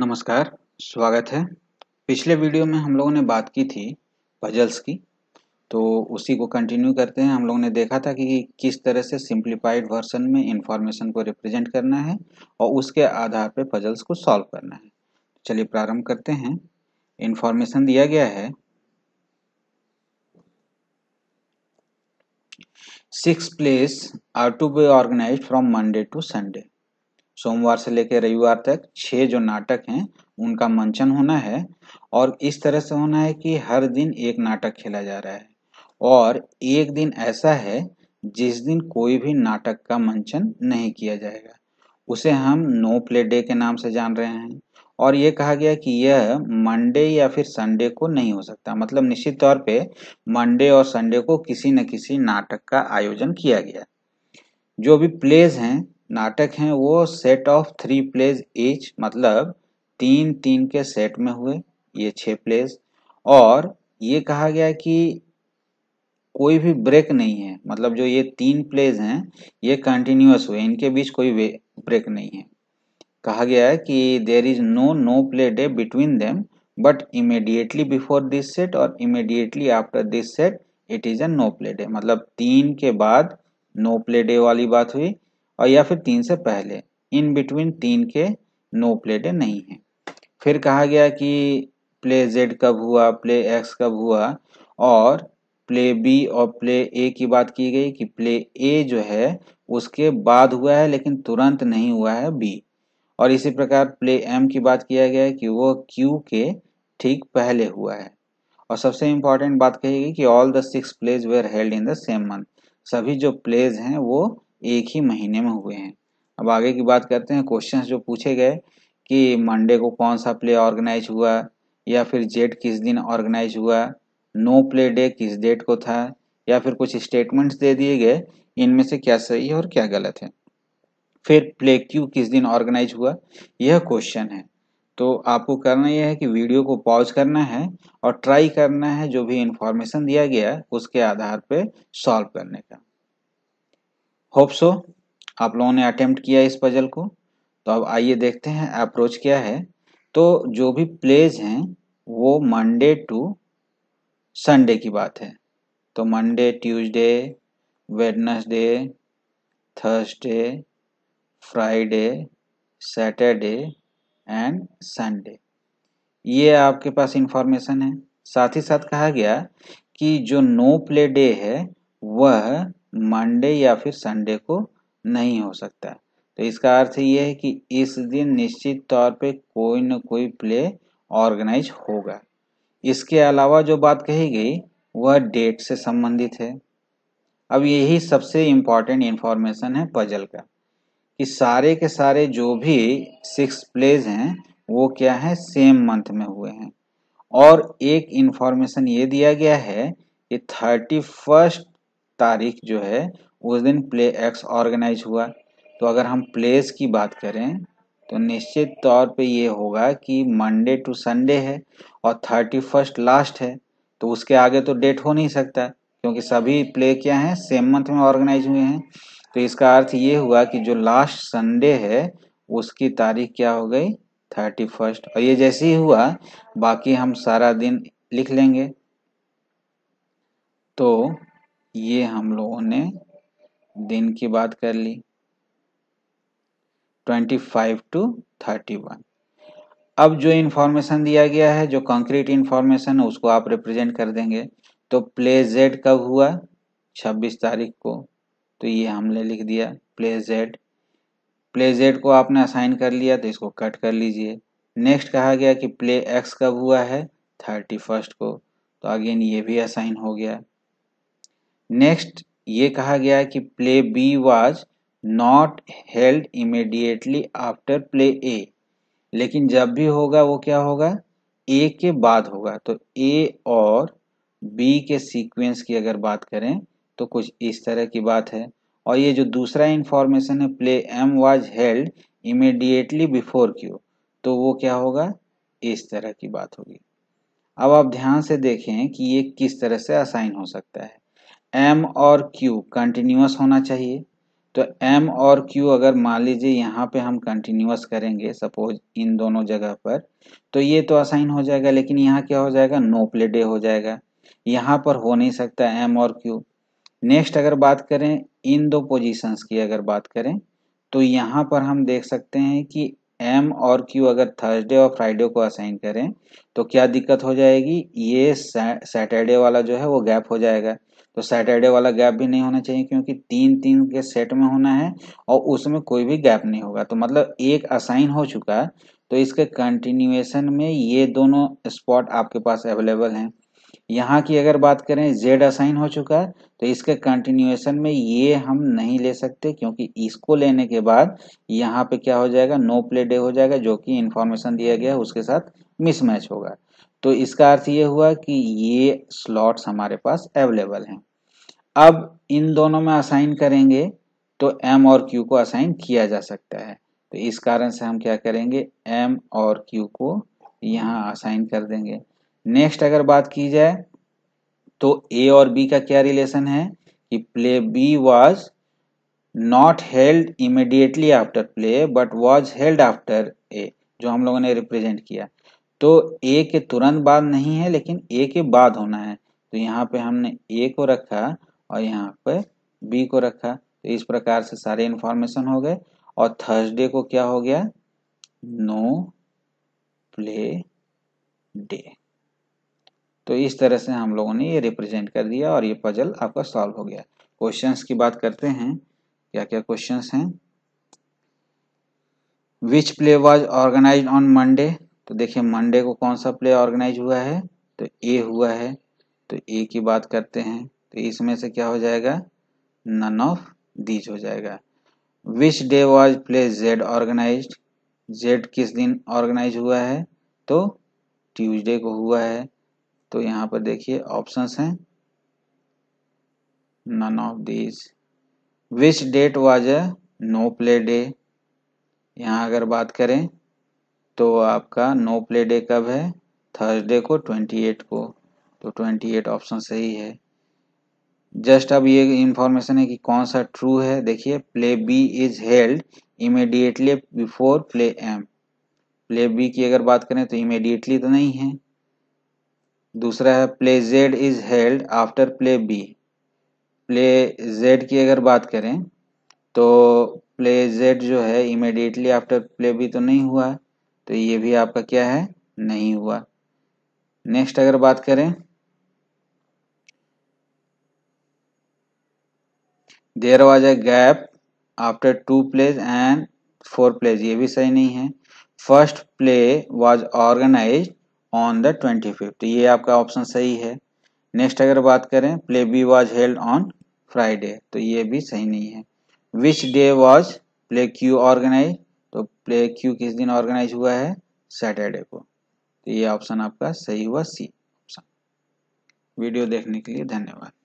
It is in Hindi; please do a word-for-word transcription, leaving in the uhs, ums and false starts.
नमस्कार, स्वागत है। पिछले वीडियो में हम लोगों ने बात की थी पजल्स की, तो उसी को कंटिन्यू करते हैं। हम लोगों ने देखा था कि किस तरह से सिंप्लीफाइड वर्जन में इंफॉर्मेशन को रिप्रेजेंट करना है और उसके आधार पर पजल्स को सॉल्व करना है। चलिए प्रारंभ करते हैं। इंफॉर्मेशन दिया गया है six plays are to be organise from Monday to Sunday. सोमवार से लेकर रविवार तक छः जो नाटक हैं उनका मंचन होना है और इस तरह से होना है कि हर दिन एक नाटक खेला जा रहा है और एक दिन ऐसा है जिस दिन कोई भी नाटक का मंचन नहीं किया जाएगा। उसे हम नो प्ले डे के नाम से जान रहे हैं और ये कहा गया कि यह मंडे या फिर संडे को नहीं हो सकता। मतलब निश्चित तौर पे मंडे और संडे को किसी न किसी नाटक का आयोजन किया गया। जो भी प्लेज हैं, नाटक हैं, वो set of three plays each, मतलब तीन तीन के सेट में हुए ये छः प्लेज। और ये कहा गया कि कोई भी ब्रेक नहीं है, मतलब जो ये तीन प्लेज हैं ये कंटिन्यूअस हुए, इनके बीच कोई ब्रेक नहीं है। कहा गया है कि there is no no play day between them but immediately before this set और immediately after this set it is a no play day. मतलब तीन के बाद नो प्ले डे वाली बात हुई और या फिर तीन से पहले, इन बिटवीन तीन के नो प्ले डे नहीं है। फिर कहा गया कि प्ले जेड कब हुआ, प्ले एक्स कब हुआ और प्ले बी और प्ले ए की बात की गई कि प्ले ए जो है उसके बाद हुआ है लेकिन तुरंत नहीं हुआ है बी। और इसी प्रकार प्ले एम की बात किया गया है कि वो क्यू के ठीक पहले हुआ है। और सबसे इम्पॉर्टेंट बात कही गई कि all the six plays were held in the same month. सभी जो प्लेज हैं वो एक ही महीने में हुए हैं। अब आगे की बात करते हैं। क्वेश्चंस जो पूछे गए कि मंडे को कौन सा प्ले ऑर्गेनाइज हुआ या फिर जेड किस दिन ऑर्गेनाइज हुआ, नो प्ले डे किस डेट को था, या फिर कुछ स्टेटमेंट्स दे दिए गए, इनमें से क्या सही है और क्या गलत है। फिर प्ले क्यू किस दिन ऑर्गेनाइज हुआ, यह क्वेश्चन है। तो आपको करना यह है कि वीडियो को पॉज करना है और ट्राई करना है जो भी इंफॉर्मेशन दिया गया है उसके आधार पर सॉल्व करने का। होप सो आप लोगों ने अटेम्प्ट किया इस पजल को। तो अब आइए देखते हैं अप्रोच क्या है। तो जो भी प्लेज हैं वो मंडे टू संडे की बात है। तो Monday, Tuesday, Wednesday, Thursday, Friday, Saturday and Sunday, ये आपके पास इंफॉर्मेशन है। साथ ही साथ कहा गया कि जो नो प्ले डे है वह मंडे या फिर संडे को नहीं हो सकता। तो इसका अर्थ ये है कि इस दिन निश्चित तौर पे कोई न कोई प्ले ऑर्गेनाइज होगा। इसके अलावा जो बात कही गई वह डेट से संबंधित है। अब यही सबसे इम्पॉर्टेंट इन्फॉर्मेशन है पजल का कि सारे के सारे जो भी सिक्स प्लेज हैं वो क्या है, सेम मंथ में हुए हैं। और एक इन्फॉर्मेशन ये दिया गया है कि थर्टी फर्स्ट तारीख जो है उस दिन प्ले एक्स ऑर्गेनाइज हुआ। तो अगर हम प्लेस की बात करें तो निश्चित तौर पे ये होगा कि मंडे टू संडे है और थर्टी फर्स्ट लास्ट है, तो उसके आगे तो डेट हो नहीं सकता क्योंकि सभी प्ले क्या हैं, सेम मंथ में ऑर्गेनाइज हुए हैं। तो इसका अर्थ ये हुआ कि जो लास्ट संडे है उसकी तारीख क्या हो गई, थर्टी फर्स्ट। और ये जैसे ही हुआ बाकी हम सारा दिन लिख लेंगे। तो ये हम लोगों ने दिन की बात कर ली पच्चीस टू इकतीस। अब जो इन्फॉर्मेशन दिया गया है, जो कंक्रीट इन्फॉर्मेशन है, उसको आप रिप्रेजेंट कर देंगे। तो प्ले जेड कब हुआ, छब्बीस तारीख को, तो ये हमने लिख दिया प्ले जेड। प्ले जेड को आपने असाइन कर लिया तो इसको कट कर लीजिए। नेक्स्ट कहा गया कि प्ले एक्स कब हुआ है, थर्टी फर्स्ट को, तो अगेन ये भी असाइन हो गया। नेक्स्ट ये कहा गया है कि play B was not held immediately after play A, लेकिन जब भी होगा वो क्या होगा, ए के बाद होगा। तो ए और बी के सीक्वेंस की अगर बात करें तो कुछ इस तरह की बात है। और ये जो दूसरा इन्फॉर्मेशन है, play M was held immediately before Q, तो वो क्या होगा, इस तरह की बात होगी। अब आप ध्यान से देखें कि ये किस तरह से असाइन हो सकता है। एम और क्यू कंटिन्यूअस होना चाहिए, तो तो m और q अगर मान लीजिए यहाँ पे हम कंटिन्यूस करेंगे सपोज इन दोनों जगह पर, तो ये तो असाइन हो जाएगा, लेकिन यहाँ क्या हो जाएगा, नो प्ले डे हो जाएगा, यहाँ पर हो नहीं सकता m और q। नेक्स्ट अगर बात करें इन दो पोजीशंस की अगर बात करें, तो यहाँ पर हम देख सकते हैं कि m और q अगर थर्सडे और फ्राइडे को असाइन करें तो क्या दिक्कत हो जाएगी, ये सैटरडे वाला जो है वो गैप हो जाएगा, तो सैटरडे वाला गैप भी नहीं होना चाहिए क्योंकि तीन तीन के सेट में होना है और उसमें कोई भी गैप नहीं होगा। तो मतलब एक असाइन हो चुका तो इसके कंटिन्यूएशन में ये दोनों स्पॉट आपके पास अवेलेबल हैं। यहाँ की अगर बात करें जेड असाइन हो चुका है तो इसके कंटिन्यूएशन में ये हम नहीं ले सकते क्योंकि इसको लेने के बाद यहाँ पे क्या हो जाएगा, नो प्ले डे हो जाएगा, जो कि इंफॉर्मेशन दिया गया है उसके साथ मिसमैच होगा। तो इसका अर्थ ये हुआ कि ये स्लॉट्स हमारे पास अवेलेबल हैं। अब इन दोनों में असाइन करेंगे तो एम और क्यू को असाइन किया जा सकता है, तो इस कारण से हम क्या करेंगे, एम और क्यू को यहाँ असाइन कर देंगे। नेक्स्ट अगर बात की जाए तो ए और बी का क्या रिलेशन है कि play B was not held immediately after play but was held after A, जो हम लोगों ने रिप्रेजेंट किया, तो ए के तुरंत बाद नहीं है लेकिन ए के बाद होना है, तो यहाँ पे हमने ए को रखा और यहाँ पे बी को रखा। तो इस प्रकार से सारे इंफॉर्मेशन हो गए और थर्सडे को क्या हो गया, नो प्ले डे। तो इस तरह से हम लोगों ने ये रिप्रेजेंट कर दिया और ये पजल आपका सॉल्व हो गया। क्वेश्चंस की बात करते हैं, क्या क्या क्वेश्चंस हैं। Which play was organised on Monday, तो देखिए मंडे को कौन सा प्ले ऑर्गेनाइज हुआ है, तो ए हुआ है, तो ए की बात करते हैं, तो इसमें से क्या हो जाएगा, नन ऑफ दीज हो जाएगा। Which day was play Z organised, Z किस दिन ऑर्गेनाइज हुआ है, तो ट्यूजडे को हुआ है, तो यहाँ पर देखिए ऑप्शंस हैं, none of these. Which date was a no play day, यहाँ अगर बात करें तो आपका नो प्ले डे कब है, थर्सडे को अट्ठाईस को, तो अट्ठाईस ऑप्शन सही है। जस्ट अब ये इंफॉर्मेशन है कि कौन सा ट्रू है, देखिए play B is held immediately before play M, play B की अगर बात करें तो इमीडिएटली तो नहीं है। दूसरा है play Z is held after play B, play Z की अगर बात करें तो प्ले जेड जो है इमीडिएटली आफ्टर प्ले बी तो नहीं हुआ, तो ये भी आपका क्या है, नहीं हुआ। नेक्स्ट अगर बात करें, there was a gap after two plays and four plays, ये भी सही नहीं है। First play was organised on the twenty fifth, ये आपका ऑप्शन सही है। नेक्स्ट अगर बात करें, play B was held on Friday, तो ये भी सही नहीं है। Which day was play Q organise, तो प्ले क्यू किस दिन ऑर्गेनाइज हुआ है, सैटरडे को, तो ये ऑप्शन आपका सही हुआ, सी ऑप्शन। वीडियो देखने के लिए धन्यवाद।